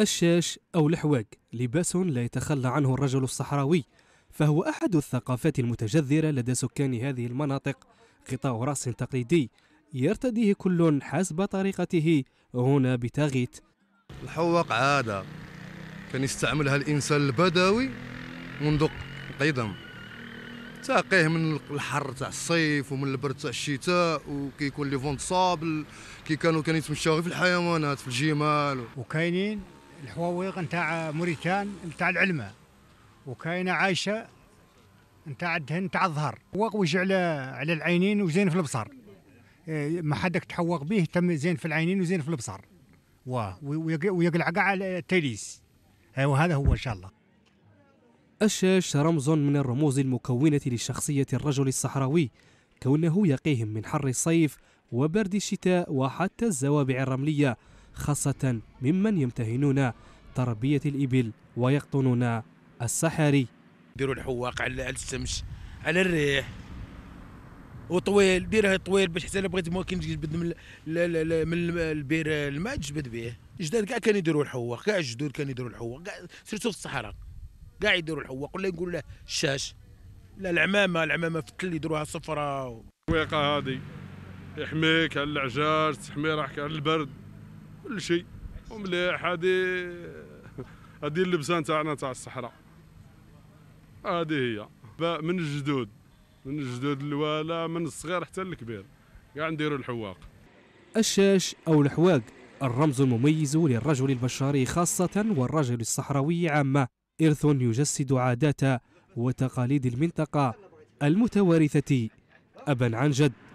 الشاش أو الحواق لباس لا يتخلى عنه الرجل الصحراوي، فهو أحد الثقافات المتجذرة لدى سكان هذه المناطق. غطاء رأس تقليدي يرتديه كل حسب طريقته هنا بتغيت. الحواق عادة كان يستعملها الإنسان البدوي منذ القدم، تاقيه من الحر تاع الصيف ومن البرد تاع الشتاء، وكيكون لي فونت صابل كي كانوا يتمشاو غير في الحيوانات في الجمال. وكاينين الحواويق نتاع موريتان نتاع العلمه، وكاينه عايشه نتاع الدهن نتاع الظهر، حواق وجه على العينين وزين في البصر. ما حدك تحوق به تم زين في العينين وزين في البصر ويقلع كاع على التليس. وهذا هو ان شاء الله. الشاش رمز من الرموز المكونة لشخصية الرجل الصحراوي، كونه يقيهم من حر الصيف وبرد الشتاء وحتى الزوابع الرملية، خاصة ممن يمتهنون تربية الإبل ويقطنون الصحاري. ديروا الحواق على الشمس على الريح، وطويل ديرها طويل باش حتى بغيت ممكن تجبد من البير الماء تجبد به. جداد كاع كانوا يديروا الحواق، كاع الجدود كانوا يديروا الحواق، سيرتو في الصحراء كاع يديروا الحواق، ولا نقول له الشاش. لا العمامه، العمامه في التل يديروها صفراء. الحواقه هذه يحميك على العجاج، تحمي راحك على البرد، كل شيء ومليح. هذه اللبسه نتاعنا تاع الصحراء، هذه هي من الجدود، من الجدود الوالا من الصغير حتى الكبير كاع نديروا الحواق. الشاش او الحواق الرمز المميز للرجل البشاري خاصه والرجل الصحراوي عامه، إرث يجسد عادات وتقاليد المنطقة المتوارثة أبا عن جد.